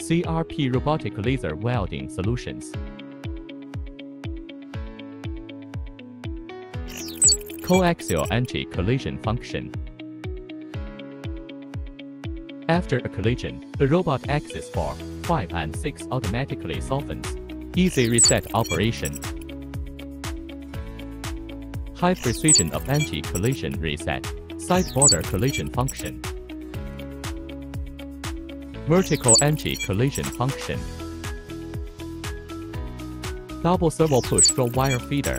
CRP Robotic Laser Welding Solutions. Coaxial anti-collision function. After a collision, the robot axis 4, 5 and 6 automatically softens. Easy reset operation. High precision of anti-collision reset. Side border collision function. Vertical anti-collision function. Double servo push through wire feeder.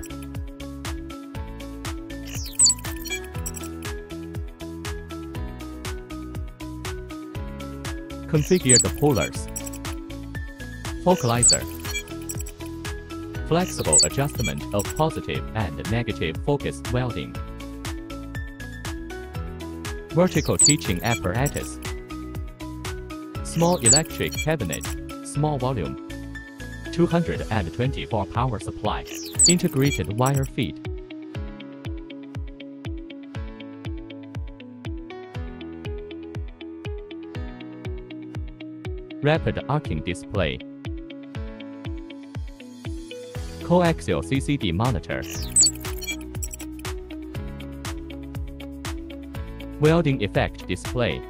Configure the pullers, focalizer, flexible adjustment of positive and negative focus welding, vertical teaching apparatus, small electric cabinet, small volume, 224 power supply, integrated wire feed. Rapid arcing display. Coaxial CCD monitor. Welding effect display.